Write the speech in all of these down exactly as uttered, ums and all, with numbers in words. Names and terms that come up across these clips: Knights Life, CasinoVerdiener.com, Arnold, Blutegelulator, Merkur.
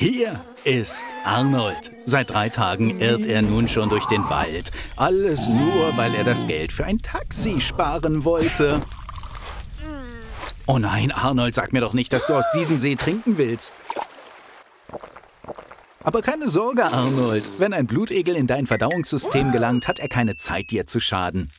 Hier ist Arnold. Seit drei Tagen irrt er nun schon durch den Wald. Alles nur, weil er das Geld für ein Taxi sparen wollte. Oh nein, Arnold, sag mir doch nicht, dass du aus diesem See trinken willst. Aber keine Sorge, Arnold. Wenn ein Blutegel in dein Verdauungssystem gelangt, hat er keine Zeit, dir zu schaden.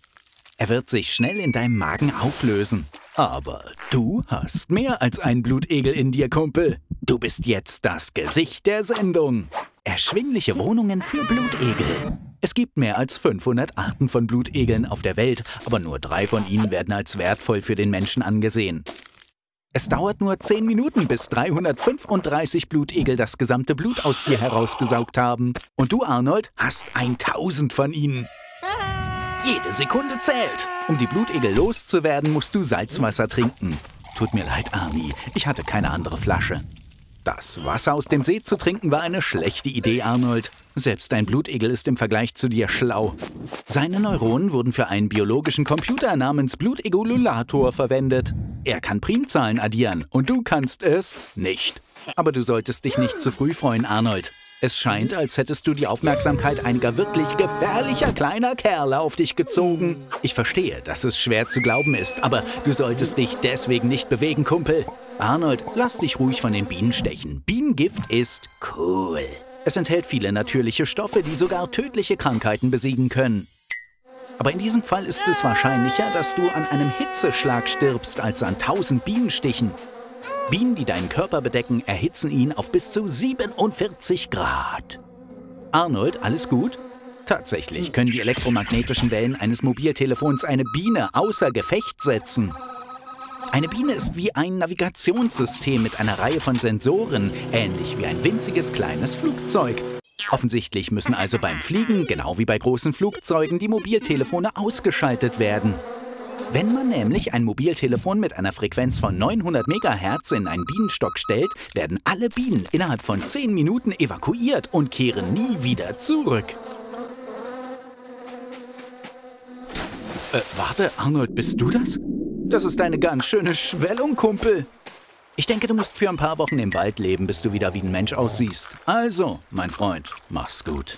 Er wird sich schnell in deinem Magen auflösen. Aber du hast mehr als einen Blutegel in dir, Kumpel. Du bist jetzt das Gesicht der Sendung. Erschwingliche Wohnungen für Blutegel. Es gibt mehr als fünfhundert Arten von Blutegeln auf der Welt, aber nur drei von ihnen werden als wertvoll für den Menschen angesehen. Es dauert nur zehn Minuten, bis dreihundertfünfunddreißig Blutegel das gesamte Blut aus dir herausgesaugt haben. Und du, Arnold, hast tausend von ihnen. Jede Sekunde zählt. Um die Blutegel loszuwerden, musst du Salzwasser trinken. Tut mir leid, Arnie, ich hatte keine andere Flasche. Das Wasser aus dem See zu trinken war eine schlechte Idee, Arnold. Selbst ein Blutegel ist im Vergleich zu dir schlau. Seine Neuronen wurden für einen biologischen Computer namens Blutegelulator verwendet. Er kann Primzahlen addieren und du kannst es nicht. Aber du solltest dich nicht zu früh freuen, Arnold. Es scheint, als hättest du die Aufmerksamkeit einiger wirklich gefährlicher kleiner Kerle auf dich gezogen. Ich verstehe, dass es schwer zu glauben ist, aber du solltest dich deswegen nicht bewegen, Kumpel. Arnold, lass dich ruhig von den Bienen stechen. Bienengift ist cool. Es enthält viele natürliche Stoffe, die sogar tödliche Krankheiten besiegen können. Aber in diesem Fall ist es wahrscheinlicher, dass du an einem Hitzeschlag stirbst, als an tausend Bienenstichen. Bienen, die deinen Körper bedecken, erhitzen ihn auf bis zu siebenundvierzig Grad. Arnold, alles gut? Tatsächlich können die elektromagnetischen Wellen eines Mobiltelefons eine Biene außer Gefecht setzen. Eine Biene ist wie ein Navigationssystem mit einer Reihe von Sensoren, ähnlich wie ein winziges kleines Flugzeug. Offensichtlich müssen also beim Fliegen, genau wie bei großen Flugzeugen, die Mobiltelefone ausgeschaltet werden. Wenn man nämlich ein Mobiltelefon mit einer Frequenz von neunhundert Megahertz in einen Bienenstock stellt, werden alle Bienen innerhalb von zehn Minuten evakuiert und kehren nie wieder zurück. Äh, warte, Arnold, bist du das? Das ist eine ganz schöne Schwellung, Kumpel. Ich denke, du musst für ein paar Wochen im Wald leben, bis du wieder wie ein Mensch aussiehst. Also, mein Freund, mach's gut.